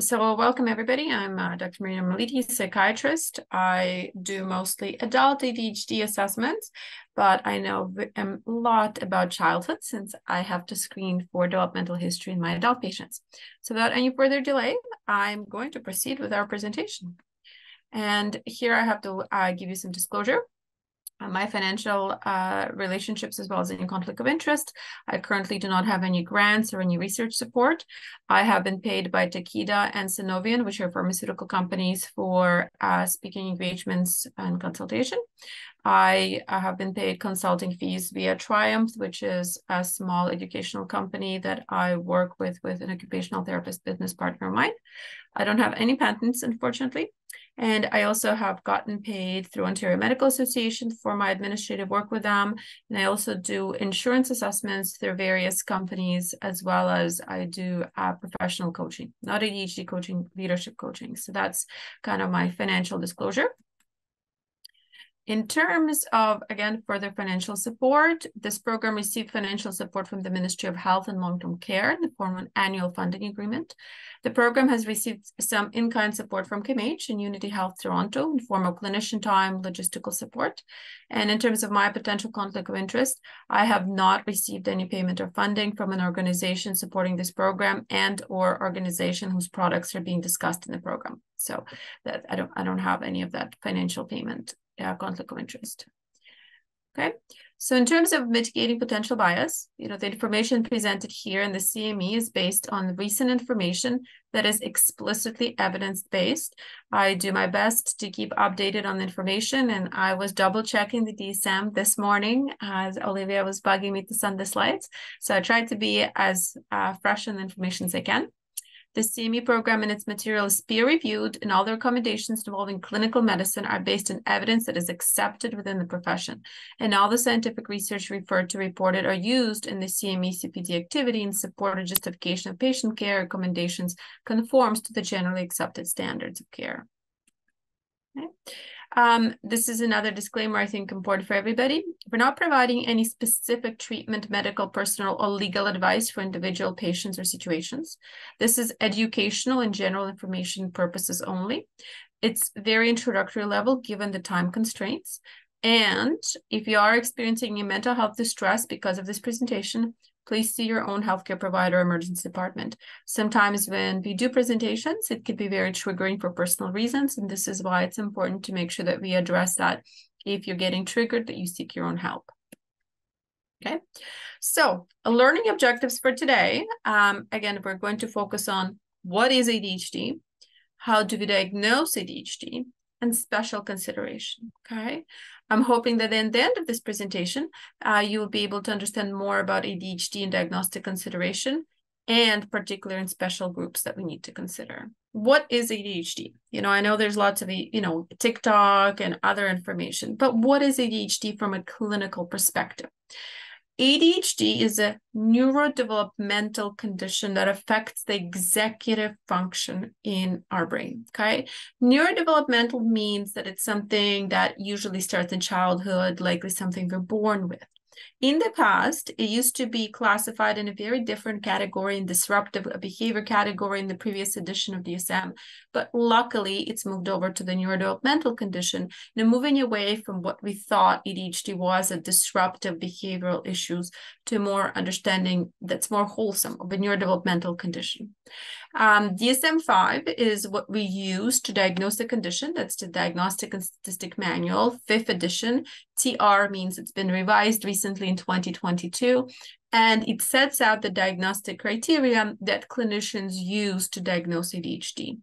So welcome everybody. I'm Dr. Maryna Mammoliti, psychiatrist. I do mostly adult ADHD assessments, but I know a lot about childhood since I have to screen for developmental history in my adult patients. So without any further delay, I'm going to proceed with our presentation. And here I have to give you some disclosure. My financial relationships as well as any conflict of interest. I currently do not have any grants or any research support. I have been paid by Takeda and Synovian, which are pharmaceutical companies, for speaking engagements and consultation. I have been paid consulting fees via Triumph, which is a small educational company that I work with an occupational therapist business partner of mine. I don't have any patents, unfortunately. And I also have gotten paid through Ontario Medical Association for my administrative work with them. And I also do insurance assessments through various companies, as well as I do professional coaching, not ADHD coaching, leadership coaching. So that's kind of my financial disclosure. In terms of, again, further financial support, this program received financial support from the Ministry of Health and Long-Term Care in the form of an annual funding agreement. The program has received some in-kind support from KMH and Unity Health Toronto in the form of clinician time, logistical support. And in terms of my potential conflict of interest, I have not received any payment or funding from an organization supporting this program and or organization whose products are being discussed in the program. So that I don't have any of that financial payment. Conflict of interest. Okay, so in terms of mitigating potential bias, you know, the information presented here in the CME is based on recent information that is explicitly evidence-based. I do my best to keep updated on the information, and I was double-checking the DSM this morning as Olivia was bugging me to send the slides. So I tried to be as fresh on the information as I can. The CME program and its material is peer-reviewed, and all the recommendations involving clinical medicine are based on evidence that is accepted within the profession. And all the scientific research referred to, reported, or used in the CME CPD activity in support or justification of patient care recommendations conforms to the generally accepted standards of care. Okay. This is another disclaimer I think important for everybody. We're not providing any specific treatment, medical, personal, or legal advice for individual patients or situations. This is educational and general information purposes only. It's very introductory level given the time constraints. And if you are experiencing any mental health distress because of this presentation, please see your own healthcare provider or emergency department. Sometimes when we do presentations, it can be very triggering for personal reasons, and this is why it's important to make sure that we address that if you're getting triggered, that you seek your own help. Okay, so learning objectives for today. Again, we're going to focus on what is ADHD, how do we diagnose ADHD, and special consideration, okay? I'm hoping that in the end of this presentation, you will be able to understand more about ADHD and diagnostic consideration, and particular and special groups that we need to consider. What is ADHD? You know, I know there's lots of, you know, TikTok and other information, but what is ADHD from a clinical perspective? ADHD is a neurodevelopmental condition that affects the executive function in our brain, okay? Neurodevelopmental means that it's something that usually starts in childhood, likely something we're born with. In the past, it used to be classified in a very different category, in disruptive behavior category in the previous edition of DSM, but luckily it's moved over to the neurodevelopmental condition, now moving away from what we thought ADHD was, a disruptive behavioral issues, to more understanding that's more wholesome of a neurodevelopmental condition. DSM-5 is what we use to diagnose the condition. That's the Diagnostic and Statistic Manual, 5th edition. TR means it's been revised recently in 2022, and it sets out the diagnostic criteria that clinicians use to diagnose ADHD.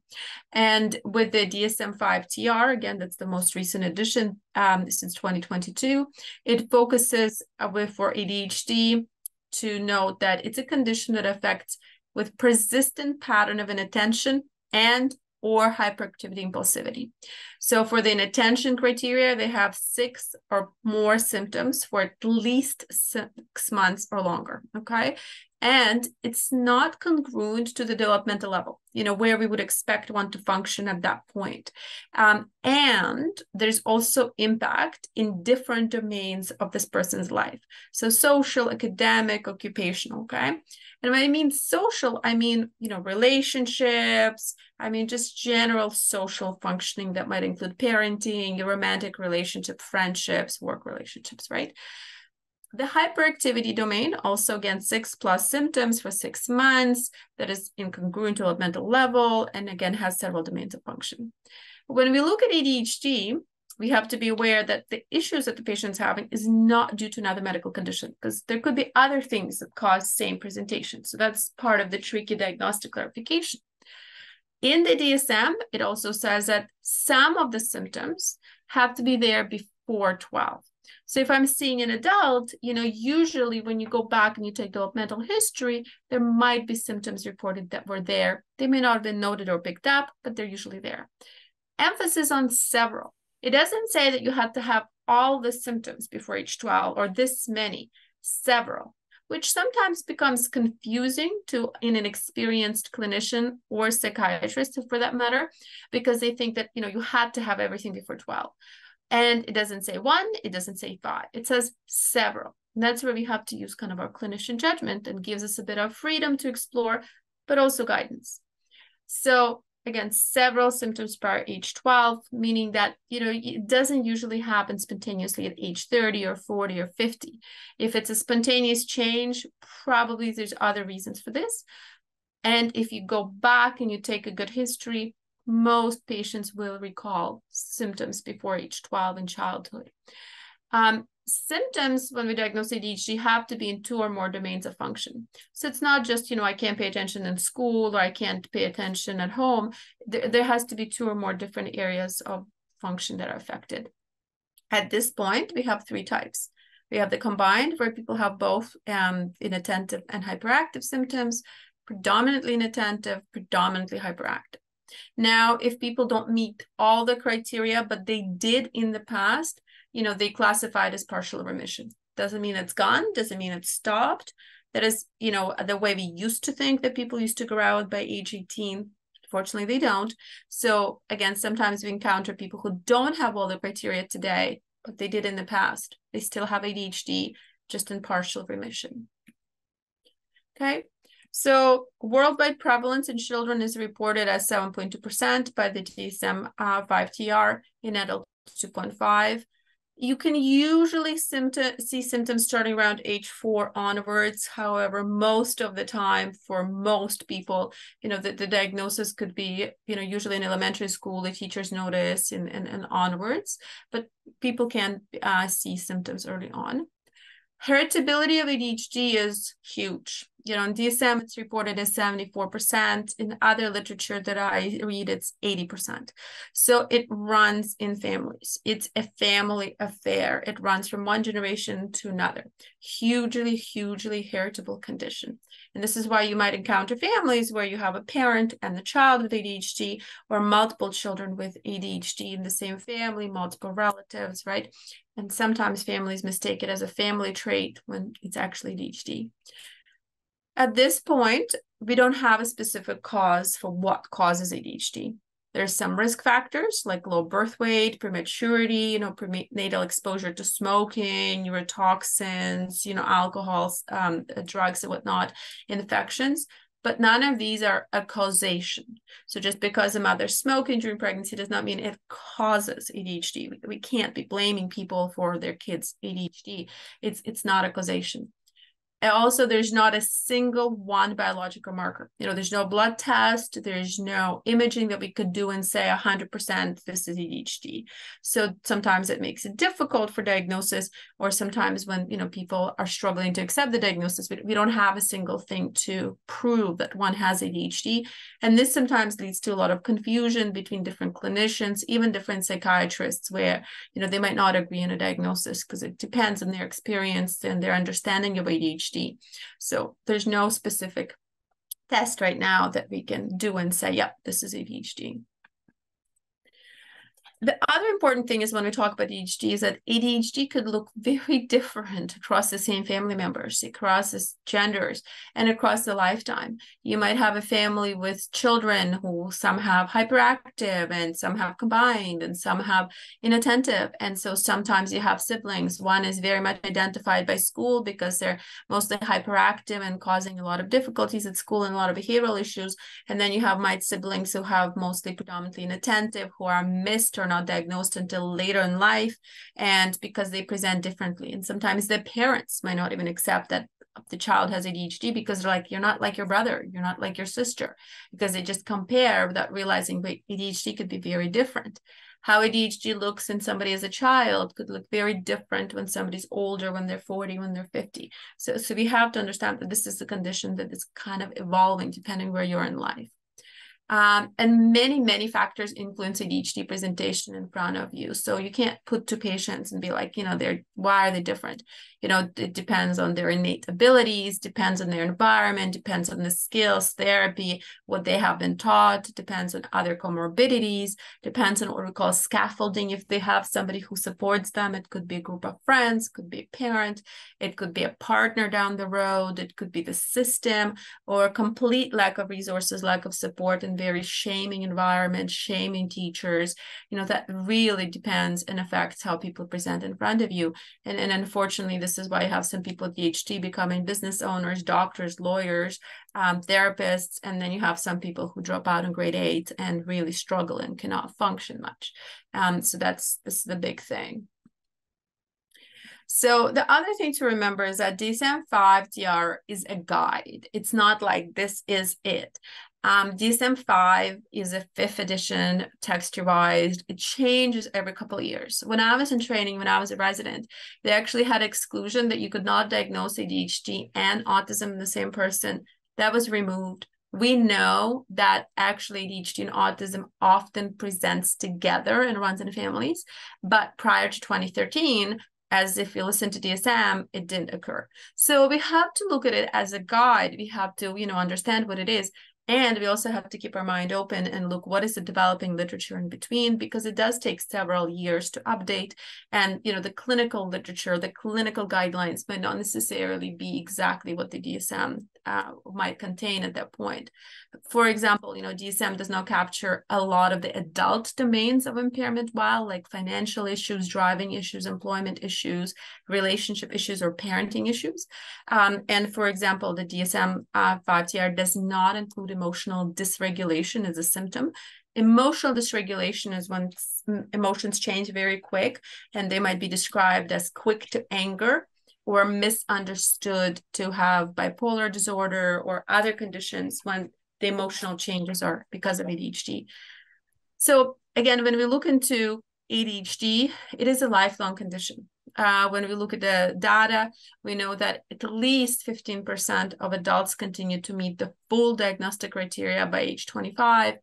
And with the DSM-5 TR, again, that's the most recent edition since 2022, it focuses for ADHD to note that it's a condition that affects with persistent pattern of inattention and or hyperactivity impulsivity. So for the inattention criteria, they have 6 or more symptoms for at least 6 months or longer, okay? And it's not congruent to the developmental level, you know, where we would expect one to function at that point. And there's also impact in different domains of this person's life. So social, academic, occupational, okay? And when I mean social, I mean, you know, relationships, I mean, just general social functioning that might include parenting, your romantic relationship, friendships, work relationships, right? The hyperactivity domain, also again, 6+ symptoms for 6 months, that is incongruent to a mental level, and again, has several domains of function. When we look at ADHD, we have to be aware that the issues that the patient's having is not due to another medical condition, because there could be other things that cause same presentation. So that's part of the tricky diagnostic clarification. In the DSM, it also says that some of the symptoms have to be there before 12. So if I'm seeing an adult, you know, usually when you go back and you take developmental history, there might be symptoms reported that were there. They may not have been noted or picked up, but they're usually there. Emphasis on several. It doesn't say that you have to have all the symptoms before age 12 or this many, several, which sometimes becomes confusing to an experienced clinician or psychiatrist for that matter, because they think that, you know, you had to have everything before 12. And it doesn't say one, it doesn't say five, it says several. And that's where we have to use kind of our clinician judgment and gives us a bit of freedom to explore, but also guidance. So again, several symptoms prior age 12, meaning that, you know, it doesn't usually happen spontaneously at age 30 or 40 or 50. If it's a spontaneous change, probably there's other reasons for this. And if you go back and you take a good history, most patients will recall symptoms before age 12 in childhood. Symptoms when we diagnose ADHD have to be in 2 or more domains of function. So it's not just, you know, I can't pay attention in school or I can't pay attention at home. There has to be 2 or more different areas of function that are affected. At this point, we have 3 types. We have the combined, where people have both inattentive and hyperactive symptoms, predominantly inattentive, predominantly hyperactive. Now, if people don't meet all the criteria, but they did in the past, you know, they classify it as partial remission. Doesn't mean it's gone, doesn't mean it's stopped. That is, you know, the way we used to think that people used to grow out by age 18. Unfortunately, they don't. So again, sometimes we encounter people who don't have all the criteria today, but they did in the past. They still have ADHD, just in partial remission. Okay. So worldwide prevalence in children is reported as 7.2% by the DSM-5 TR, in adults 2.5%. You can usually see symptoms starting around age 4 onwards. However, most of the time for most people, you know, the diagnosis could be, you know, usually in elementary school, the teachers notice and onwards, but people can see symptoms early on. Heritability of ADHD is huge. You know, in DSM, it's reported as 74%. In other literature that I read, it's 80%. So it runs in families. It's a family affair. It runs from one generation to another. Hugely, hugely heritable condition. And this is why you might encounter families where you have a parent and the child with ADHD, or multiple children with ADHD in the same family, multiple relatives, right? And sometimes families mistake it as a family trait when it's actually ADHD. At this point, we don't have a specific cause for what causes ADHD. There's some risk factors like low birth weight, prematurity, you know, prenatal exposure to smoking, neurotoxins, you know, alcohols, drugs and whatnot, infections. But none of these are a causation. So just because a mother's smoking during pregnancy does not mean it causes ADHD. We can't be blaming people for their kids' ADHD. It's not a causation. And also, there's not a single one biological marker. You know, there's no blood test. There's no imaging that we could do and say 100% this is ADHD. So sometimes it makes it difficult for diagnosis, or sometimes when, you know, people are struggling to accept the diagnosis, we don't have a single thing to prove that one has ADHD. And this sometimes leads to a lot of confusion between different clinicians, even different psychiatrists, where, you know, they might not agree on a diagnosis because it depends on their experience and their understanding of ADHD. So there's no specific test right now that we can do and say, yep, this is ADHD. The other important thing is when we talk about ADHD is that ADHD could look very different across the same family members, across the genders, and across the lifetime. You might have a family with children who some have hyperactive and some have combined and some have inattentive. And so sometimes you have siblings. One is very much identified by school because they're mostly hyperactive and causing a lot of difficulties at school and a lot of behavioral issues. And then you have my siblings who have mostly predominantly inattentive, who are missed or not diagnosed until later in life, and because they present differently. And sometimes the parents might not even accept that the child has ADHD because they're like, you're not like your brother, you're not like your sister, because they just compare without realizing, wait, ADHD could be very different. How ADHD looks in somebody as a child could look very different when somebody's older, when they're 40, when they're 50. So we have to understand that this is a condition that is kind of evolving depending where you're in life. And many, many factors influence ADHD presentation in front of you. So you can't put two patients and be like, you know, why are they different? You know, it depends on their innate abilities, depends on their environment, depends on the skills, therapy, what they have been taught, depends on other comorbidities, depends on what we call scaffolding. If they have somebody who supports them, it could be a group of friends, could be a parent, it could be a partner down the road, it could be the system, or complete lack of resources, lack of support, and very shaming environment, shaming teachers. You know, that really depends and affects how people present in front of you. And unfortunately, this is why you have some people with ADHD becoming business owners, doctors, lawyers, therapists, and then you have some people who drop out in grade 8 and really struggle and cannot function much. So this is the big thing. So the other thing to remember is that DSM-5 TR is a guide. It's not like this is it. DSM-5 is a 5th edition, text revised. It changes every couple of years. When I was in training, when I was a resident, they actually had exclusion that you could not diagnose ADHD and autism in the same person. That was removed. We know that actually ADHD and autism often presents together and runs in families, but prior to 2013, as if you listen to DSM, it didn't occur. So we have to look at it as a guide. We have to, you know, understand what it is. And we also have to keep our mind open and look what is the developing literature in between, because it does take several years to update. And, you know, the clinical literature, the clinical guidelines might not necessarily be exactly what the DSM might contain at that point. For example, you know, DSM does not capture a lot of the adult domains of impairment, while like financial issues, driving issues, employment issues, relationship issues, or parenting issues. And for example, the DSM-5 TR does not include emotional dysregulation as a symptom. Emotional dysregulation is when emotions change very quick, and they might be described as quick to anger, or misunderstood to have bipolar disorder or other conditions when the emotional changes are because of ADHD. So again, when we look into ADHD, it is a lifelong condition. When we look at the data, we know that at least 15% of adults continue to meet the full diagnostic criteria by age 25,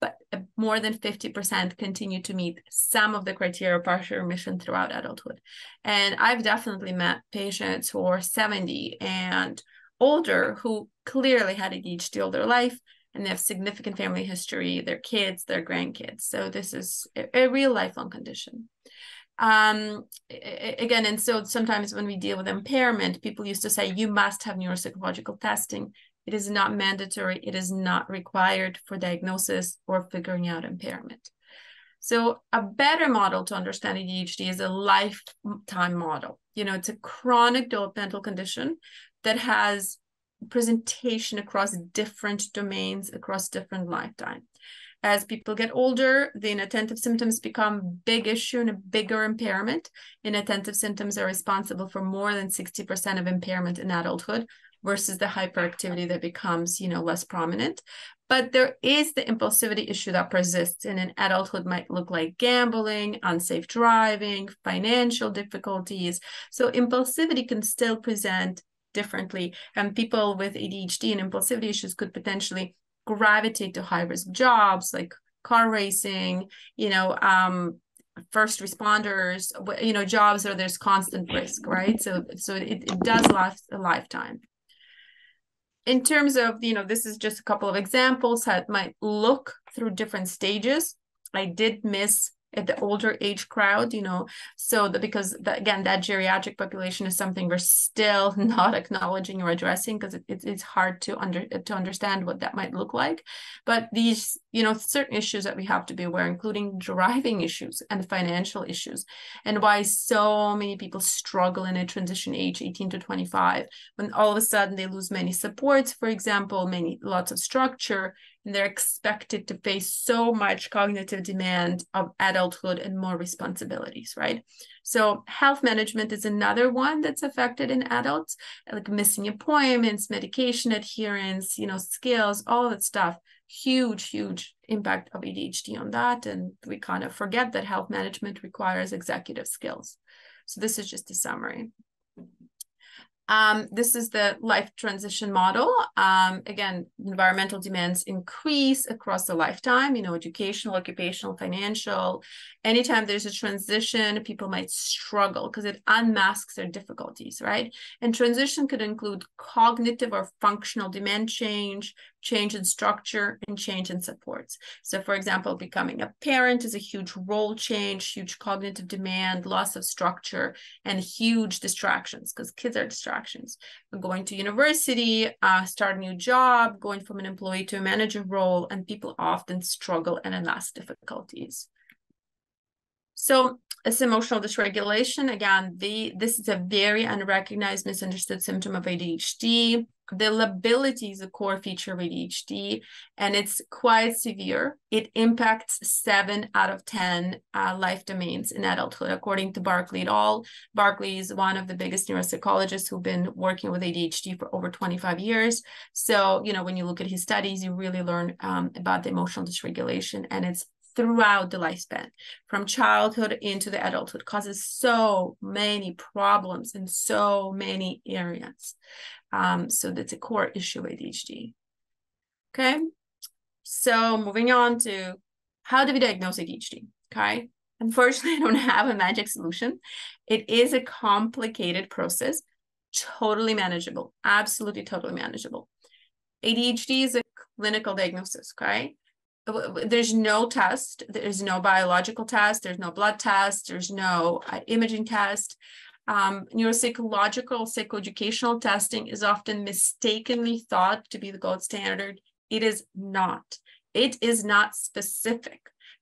but more than 50% continue to meet some of the criteria of partial remission throughout adulthood. And I've definitely met patients who are 70 and older who clearly had ADHD all their life, and they have significant family history, their kids, their grandkids. So this is a real lifelong condition. Again, and so sometimes when we deal with impairment, people used to say, you must have neuropsychological testing. It is not mandatory. It is not required for diagnosis or figuring out impairment. So a better model to understand ADHD is a lifetime model. You know, it's a chronic developmental condition that has presentation across different domains, across different lifetimes. As people get older, the inattentive symptoms become a big issue and a bigger impairment. Inattentive symptoms are responsible for more than 60% of impairment in adulthood, versus the hyperactivity that becomes, you know, less prominent. But there is the impulsivity issue that persists, and in adulthood might look like gambling, unsafe driving, financial difficulties. So impulsivity can still present differently, and people with ADHD and impulsivity issues could potentially gravitate to high-risk jobs like car racing, you know, first responders, you know, jobs where there's constant risk, right? So it does last a lifetime. In terms of, you know, this is just a couple of examples how it might look through different stages. I did miss at the older age crowd, you know, so that because that, again, that geriatric population is something we're still not acknowledging or addressing because it's hard to understand what that might look like. But these, you know, certain issues that we have to be aware, including driving issues and financial issues, and why so many people struggle in a transition age 18 to 25, when all of a sudden they lose many supports, for example, lots of structure, and they're expected to face so much cognitive demand of adulthood and more responsibilities, right? So health management is another one that's affected in adults, like missing appointments, medication adherence, you know, skills, all that stuff. Huge, huge impact of ADHD on that. And we kind of forget that health management requires executive skills. So this is just a summary. This is the life transition model. Again, environmental demands increase across the lifetime, you know, educational, occupational, financial. Anytime there's a transition, people might struggle because it unmasks their difficulties, right? And transition could include cognitive or functional demand change, change in structure, and change in supports. So for example, becoming a parent is a huge role change, huge cognitive demand, loss of structure, and huge distractions because kids are distractions. Going to university, start a new job, going from an employee to a manager role, and people often struggle and amass difficulties. So it's emotional dysregulation. Again, this is a very unrecognized, misunderstood symptom of ADHD. The lability is a core feature of ADHD, and it's quite severe. It impacts 7 out of 10 life domains in adulthood, according to Barkley et al. Barkley is one of the biggest neuropsychologists who've been working with ADHD for over 25 years. So, you know, when you look at his studies, you really learn about the emotional dysregulation, and it's throughout the lifespan, from childhood into the adulthood, causes so many problems in so many areas. So that's a core issue with ADHD. Okay, so moving on to how do we diagnose ADHD? Okay, unfortunately, I don't have a magic solution. It is a complicated process, totally manageable, absolutely totally manageable. ADHD is a clinical diagnosis, okay? There's no test, there's no biological test, there's no blood test, there's no imaging test. Neuropsychological, psychoeducational testing is often mistakenly thought to be the gold standard. It is not. It is not specific,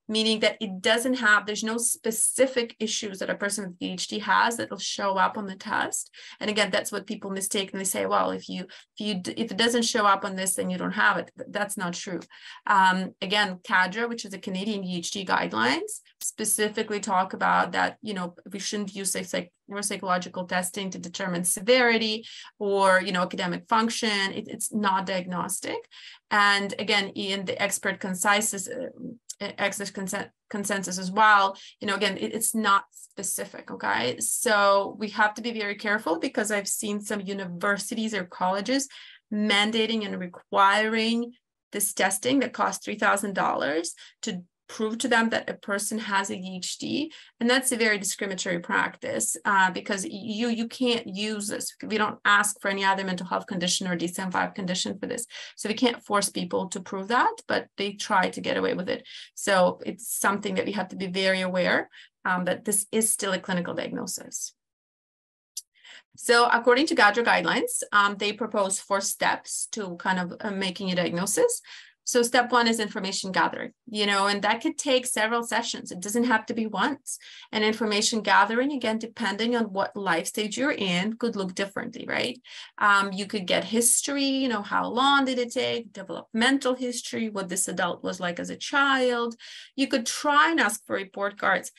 meaning that it doesn't have, there's no specific issues that a person with ADHD has that will show up on the test. And again, that's what people mistakenly say, well, if it doesn't show up on this, then you don't have it. That's not true. Again, CADDRA, which is the Canadian ADHD guidelines, specifically talk about that, you know, we shouldn't use neuropsychological testing to determine severity or, you know, academic function. It's not diagnostic. And again, in the expert consensus as well, you know, again, it's not specific, okay? So we have to be very careful, because I've seen some universities or colleges mandating and requiring this testing that costs $3,000 to prove to them that a person has ADHD, and that's a very discriminatory practice because you can't use this. We don't ask for any other mental health condition or DSM-5 condition for this, so we can't force people to prove that, but they try to get away with it. So it's something that we have to be very aware that this is still a clinical diagnosis. So according to GADRA guidelines, they propose 4 steps to kind of making a diagnosis. So step 1 is information gathering, you know, and that could take several sessions. It doesn't have to be once. And information gathering, again, depending on what life stage you're in, could look differently, right? You could get history, you know, how long did it take, developmental history, what this adult was like as a child. You could try and ask for report cards.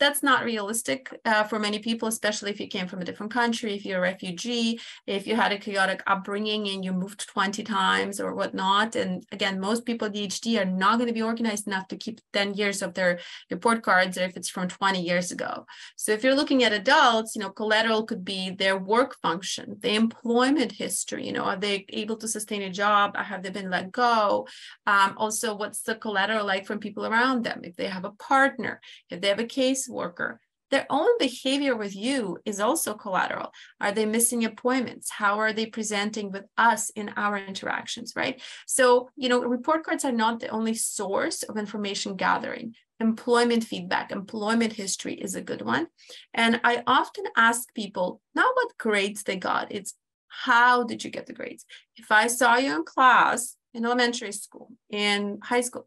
That's not realistic for many people, especially if you came from a different country, if you're a refugee, if you had a chaotic upbringing and you moved 20 times or whatnot. And again, most people with ADHD are not going to be organized enough to keep 10 years of their report cards, or if it's from 20 years ago. So if you're looking at adults, you know, collateral could be their work function, the employment history, you know, are they able to sustain a job? Have they been let go? Also, what's the collateral like from people around them? If they have a partner, if they have a caseworker, their own behavior with you is also collateral. Are they missing appointments? How are they presenting with us in our interactions, right? So, you know, report cards are not the only source of information gathering. Employment feedback, employment history is a good one. And I often ask people, not what grades they got, it's how did you get the grades? If I saw you in class, in elementary school, in high school,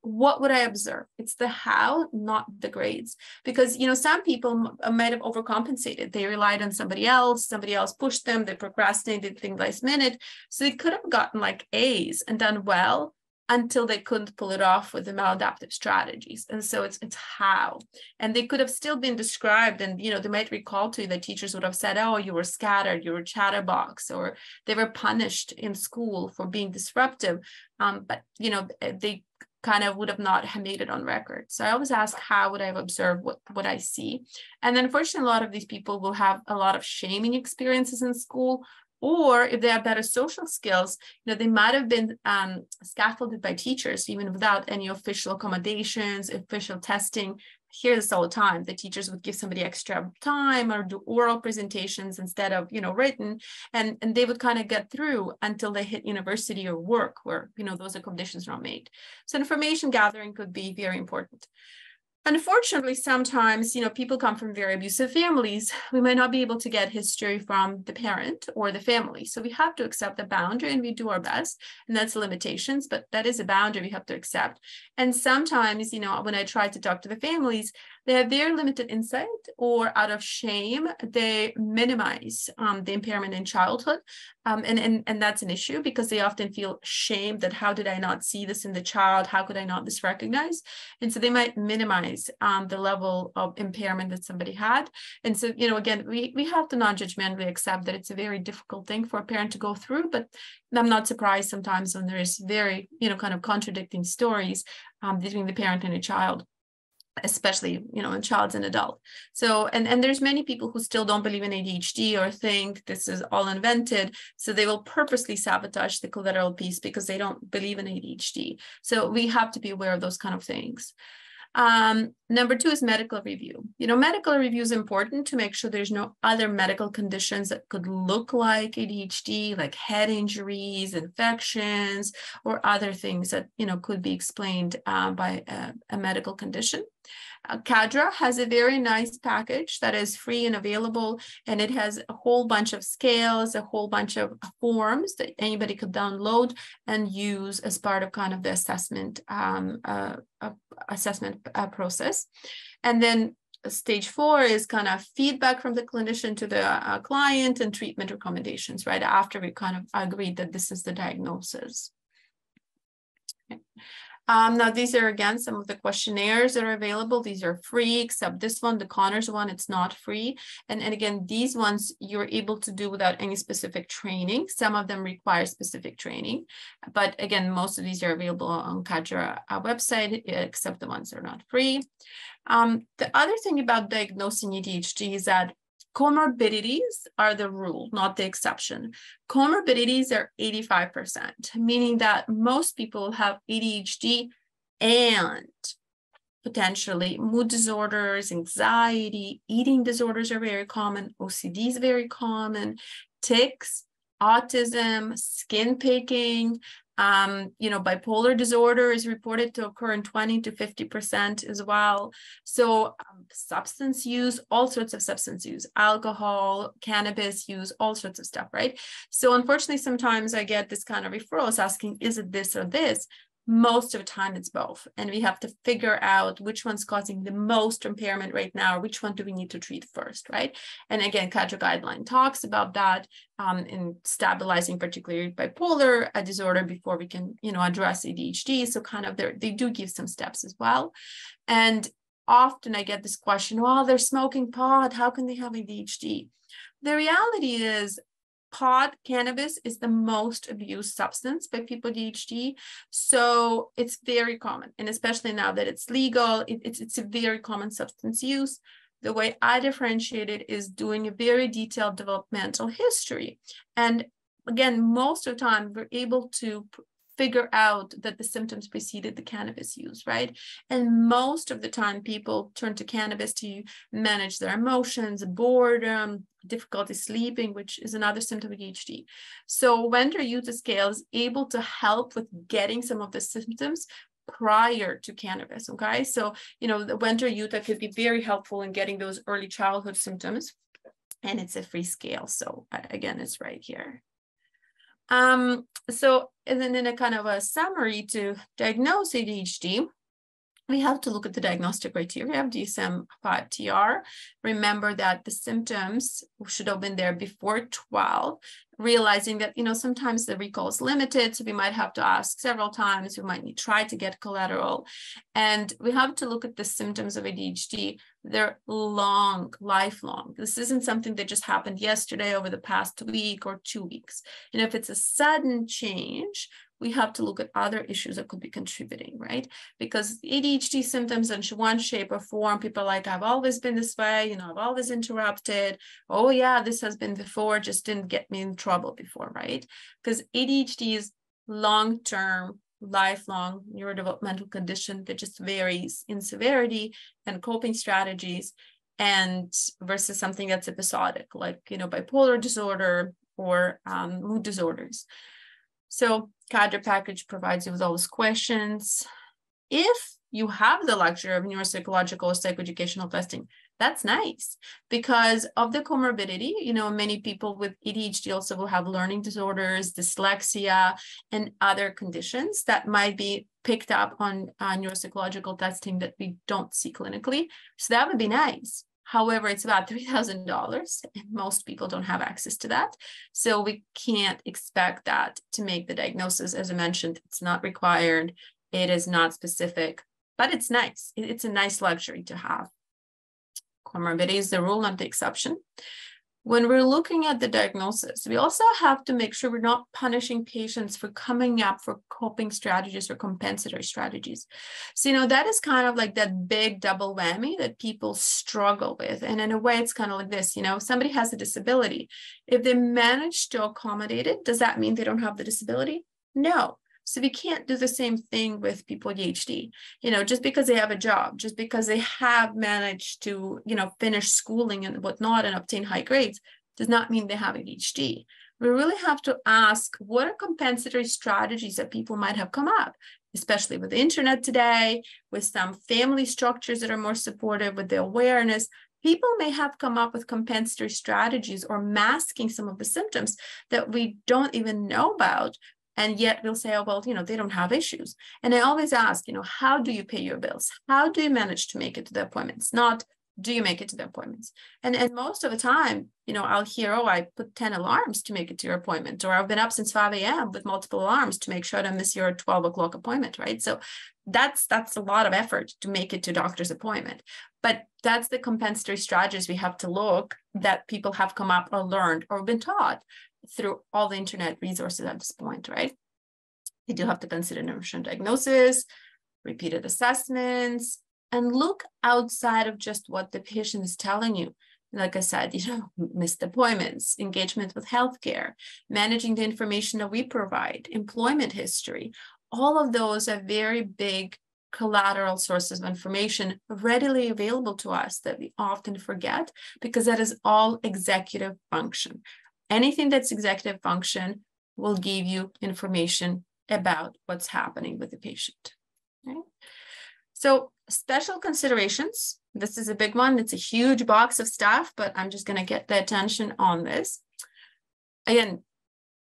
what would I observe? It's the how, not the grades. Because, you know, some people might have overcompensated. They relied on somebody else pushed them, they procrastinated things last minute. So they could have gotten like A's and done well until they couldn't pull it off with the maladaptive strategies. And so it's how. And they could have still been described, and, you know, they might recall to you that teachers would have said, oh, you were scattered, you were chatterbox, or they were punished in school for being disruptive. But, you know, they kind of would have not made it on record. So I always ask, how would I have observed what I see? And then unfortunately, a lot of these people will have a lot of shaming experiences in school, or if they have better social skills, you know, they might have been scaffolded by teachers, even without any official accommodations, official testing. I hear this all the time. The teachers would give somebody extra time or do oral presentations instead of, you know, written, and they would kind of get through until they hit university or work where, you know, those accommodations are not made. So information gathering could be very important. Unfortunately, sometimes, you know, people come from very abusive families. We might not be able to get history from the parent or the family. So we have to accept the boundary, and we do our best. And that's limitations, but that is a boundary we have to accept. And sometimes, you know, when I try to talk to the families, they have very limited insight, or out of shame, they minimize the impairment in childhood. And that's an issue, because they often feel shame that how did I not see this in the child? How could I not this recognize? And so they might minimize the level of impairment that somebody had. And so, you know, again, we have to non-judgmentally accept that it's a very difficult thing for a parent to go through, but I'm not surprised sometimes when there is very, you know, kind of contradicting stories between the parent and a child, especially, you know, in child's and adult. So, and there's many people who still don't believe in ADHD or think this is all invented. So they will purposely sabotage the collateral piece because they don't believe in ADHD. So we have to be aware of those kind of things. Number two is medical review. You know, medical review is important to make sure there's no other medical conditions that could look like ADHD, like head injuries, infections, or other things that, you know, could be explained by a medical condition. CADDRA has a very nice package that is free and available, and it has a whole bunch of scales, a whole bunch of forms that anybody could download and use as part of kind of the assessment process. And then stage four is kind of feedback from the clinician to the client and treatment recommendations right after we kind of agreed that this is the diagnosis. Okay. Now, these are, again, some of the questionnaires that are available. These are free, except this one, the Connors one, it's not free. And again, these ones you're able to do without any specific training. Some of them require specific training. But again, most of these are available on CADDRA website, except the ones that are not free. The other thing about diagnosing ADHD is that comorbidities are the rule, not the exception. Comorbidities are 85%, meaning that most people have ADHD and potentially mood disorders, anxiety, eating disorders are very common, OCD is very common, tics, autism, skin picking, you know, bipolar disorder is reported to occur in 20 to 50% as well. So substance use, all sorts of substance use, alcohol, cannabis use, all sorts of stuff, right? So unfortunately, sometimes I get this kind of referrals asking, is it this or this? Most of the time it's both. And we have to figure out which one's causing the most impairment right now, or which one do we need to treat first, right? And again, CADDRA guideline talks about that in stabilizing particularly bipolar disorder before we can, you know, address ADHD. So kind of they do give some steps as well. And often I get this question, well, they're smoking pot, how can they have ADHD? The reality is, pot, cannabis is the most abused substance by people with ADHD. So it's very common. And especially now that it's legal, it's a very common substance use. The way I differentiate it is doing a very detailed developmental history. And again, most of the time we're able to figure out that the symptoms preceded the cannabis use, right? And most of the time people turn to cannabis to manage their emotions, boredom, difficulty sleeping, which is another symptom of ADHD. So Wender Utah scale is able to help with getting some of the symptoms prior to cannabis, okay? So, you know, the Wender Utah could be very helpful in getting those early childhood symptoms, and it's a free scale. So again, it's right here. So, and then in a kind of a summary to diagnose ADHD, we have to look at the diagnostic criteria of DSM-5 TR. Remember that the symptoms should have been there before 12, realizing that, you know, sometimes the recall is limited, so we might have to ask several times, we might try to get collateral. And we have to look at the symptoms of ADHD. They're long, lifelong. This isn't something that just happened yesterday, over the past week or 2 weeks. You know, if it's a sudden change, we have to look at other issues that could be contributing, right? Because ADHD symptoms in one shape or form, people are like, I've always been this way, you know, I've always interrupted. Oh yeah, this has been before, just didn't get me in trouble before, right? Because ADHD is long-term, lifelong neurodevelopmental condition that just varies in severity and coping strategies, and versus something that's episodic, like, you know, bipolar disorder or mood disorders. So CADDRA package provides you with all those questions. If you have the luxury of neuropsychological or psychoeducational testing, that's nice, because of the comorbidity, you know, many people with ADHD also will have learning disorders, dyslexia, and other conditions that might be picked up on neuropsychological testing that we don't see clinically. So that would be nice. However, it's about $3,000, and most people don't have access to that. So we can't expect that to make the diagnosis. As I mentioned, it's not required. It is not specific, but it's nice. It's a nice luxury to have. Comorbidity is the rule, not the exception. When we're looking at the diagnosis, we also have to make sure we're not punishing patients for coming up for coping strategies or compensatory strategies. So, you know, that is kind of like that big double whammy that people struggle with. And in a way, it's kind of like this, you know, if somebody has a disability, if they manage to accommodate it, does that mean they don't have the disability? No. So we can't do the same thing with people with ADHD, you know, just because they have a job, just because they have managed to, you know, finish schooling and whatnot and obtain high grades, does not mean they have ADHD. We really have to ask, what are compensatory strategies that people might have come up, especially with the internet today, with some family structures that are more supportive, with the awareness. People may have come up with compensatory strategies or masking some of the symptoms that we don't even know about. And yet we'll say, oh, well, you know, they don't have issues. And I always ask, you know, how do you pay your bills? How do you manage to make it to the appointments? Not, do you make it to the appointments? And most of the time, you know, I'll hear, oh, I put 10 alarms to make it to your appointment, or I've been up since 5 a.m. with multiple alarms to make sure I don't miss your 12 o'clock appointment, right? So that's a lot of effort to make it to doctor's appointment. But that's the compensatory strategies we have to look that people have come up or learned or been taught through all the internet resources at this point, right? You do have to consider nutrition diagnosis, repeated assessments, and look outside of just what the patient is telling you. Like I said, you know, missed appointments, engagement with healthcare, managing the information that we provide, employment history. All of those are very big collateral sources of information readily available to us that we often forget, because that is all executive function. Anything that's executive function will give you information about what's happening with the patient. Okay? So special considerations. This is a big one. It's a huge box of stuff, but I'm just going to get the attention on this. Again,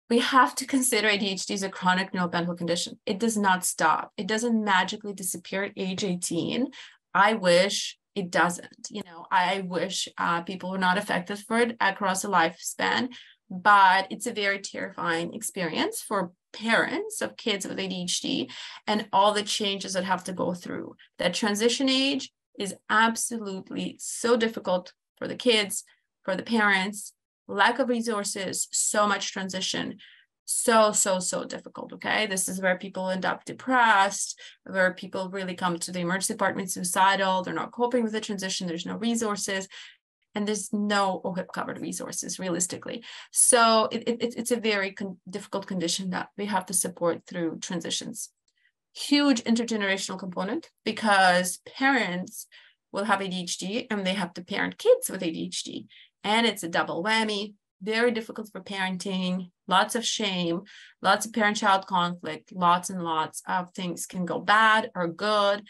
we have to consider ADHD as a chronic neurodevelopmental condition. It does not stop. It doesn't magically disappear at age 18. I wish it doesn't. You know, I wish people were not affected for it across a lifespan, but it's a very terrifying experience for parents of kids with ADHD and all the changes that have to go through. That transition age is absolutely so difficult for the kids, for the parents, lack of resources, so much transition. So difficult, okay? This is where people end up depressed, where people really come to the emergency department suicidal, they're not coping with the transition, there's no resources, and there's no OHIP-covered resources, realistically. So it's a very difficult condition that we have to support through transitions. Huge intergenerational component, because parents will have ADHD and they have to parent kids with ADHD, and it's a double whammy. very difficult for parenting, lots of shame, lots of parent-child conflict, lots and lots of things can go bad or good.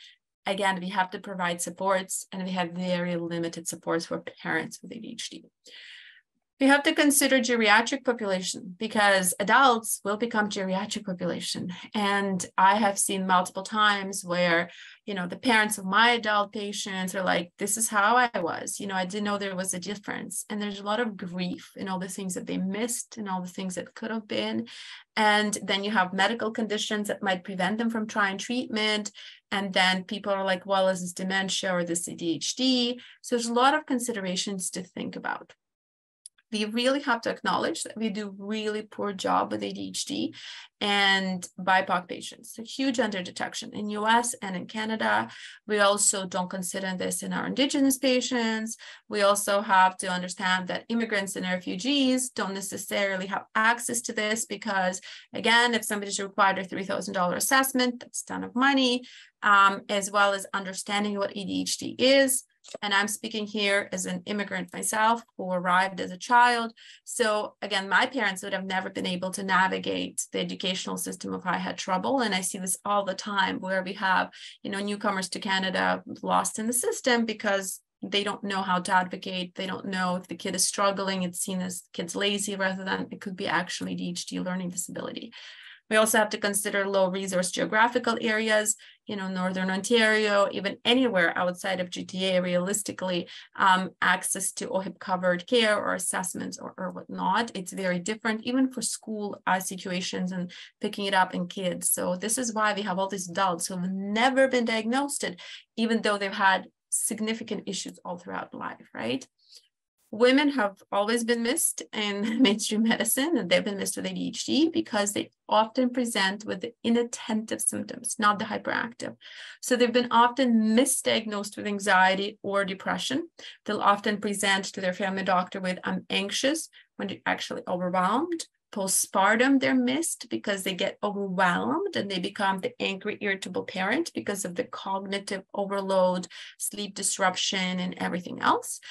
Again, we have to provide supports, and we have very limited supports for parents with ADHD. We have to consider geriatric population because adults will become geriatric population. And I have seen multiple times where, you know, the parents of my adult patients are like, this is how I was, you know, I didn't know there was a difference. And there's a lot of grief in all the things that they missed and all the things that could have been. And then you have medical conditions that might prevent them from trying treatment. And then people are like, well, is this dementia or this ADHD? So there's a lot of considerations to think about. We really have to acknowledge that we do really poor job with ADHD and BIPOC patients, a huge underdetection in US and in Canada. We also don't consider this in our Indigenous patients. We also have to understand that immigrants and refugees don't necessarily have access to this because, again, if somebody's required a $3,000 assessment, that's a ton of money, as well as understanding what ADHD is. And I'm speaking here as an immigrant myself who arrived as a child. So again, my parents would have never been able to navigate the educational system if I had trouble. And I see this all the time where we have, you know, newcomers to Canada lost in the system because they don't know how to advocate. They don't know if the kid is struggling. It's seen as the kid's lazy rather than it could be actually ADHD learning disability. We also have to consider low resource geographical areas, you know, Northern Ontario, even anywhere outside of GTA, realistically, access to OHIP covered care or assessments or whatnot. It's very different, even for school situations and picking it up in kids. So this is why we have all these adults who have never been diagnosed, even though they've had significant issues all throughout life, right? Women have always been missed in mainstream medicine, and they've been missed with ADHD because they often present with the inattentive symptoms, not the hyperactive. So they've been often misdiagnosed with anxiety or depression. They'll often present to their family doctor with, I'm anxious, when they're actually overwhelmed. Postpartum, they're missed because they get overwhelmed and they become the angry, irritable parent because of the cognitive overload, sleep disruption, and everything else.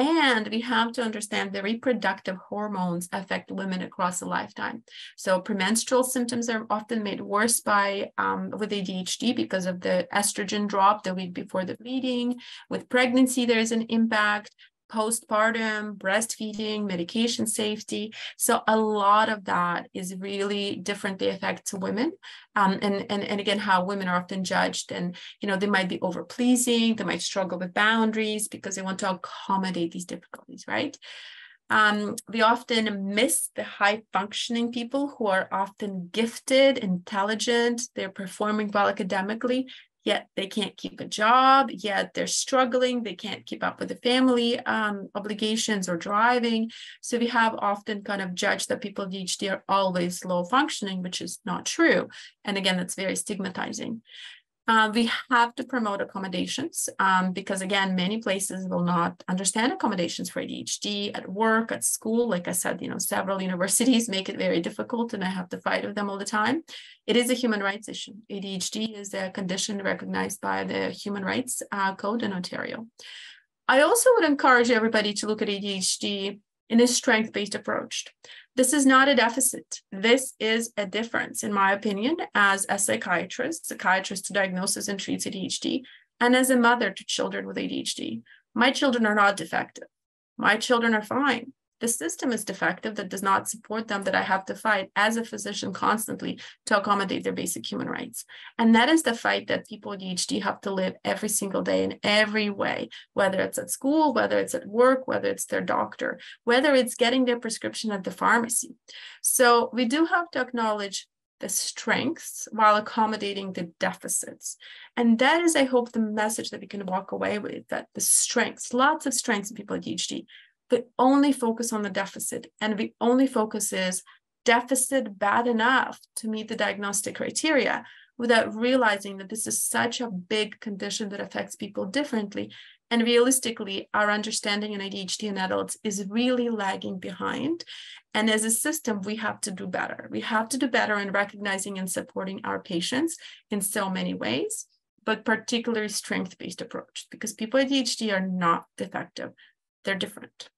And we have to understand the reproductive hormones affect women across a lifetime. So premenstrual symptoms are often made worse by with ADHD because of the estrogen drop the week before the bleeding. With pregnancy, there is an impact. Postpartum, breastfeeding, medication safety. So a lot of that is really differently affects women. And again, how women are often judged, and, you know, they might be overpleasing, they might struggle with boundaries because they want to accommodate these difficulties, right? We often miss the high functioning people who are often gifted, intelligent, they're performing well academically, yet they can't keep a job, yet they're struggling, they can't keep up with the family obligations or driving. So we have often kind of judged that people with ADHD are always low functioning, which is not true. And again, that's very stigmatizing. We have to promote accommodations because, again, many places will not understand accommodations for ADHD at work, at school. Like I said, you know, several universities make it very difficult, and I have to fight with them all the time. It is a human rights issue. ADHD is a condition recognized by the Human Rights Code in Ontario. I also would encourage everybody to look at ADHD in a strength-based approach. This is not a deficit. This is a difference, in my opinion, as a psychiatrist who diagnoses and treats ADHD, and as a mother to children with ADHD. My children are not defective. My children are fine. The system is defective that does not support them, that I have to fight as a physician constantly to accommodate their basic human rights. And that is the fight that people with ADHD have to live every single day in every way, whether it's at school, whether it's at work, whether it's their doctor, whether it's getting their prescription at the pharmacy. So we do have to acknowledge the strengths while accommodating the deficits. And that is, I hope, the message that we can walk away with, that the strengths, lots of strengths in people with ADHD, we only focus on the deficit, and we only focus is deficit bad enough to meet the diagnostic criteria without realizing that this is such a big condition that affects people differently. And realistically, our understanding in ADHD in adults is really lagging behind. And as a system, we have to do better. We have to do better in recognizing and supporting our patients in so many ways, but particularly strength-based approach, because people with ADHD are not defective. They're different.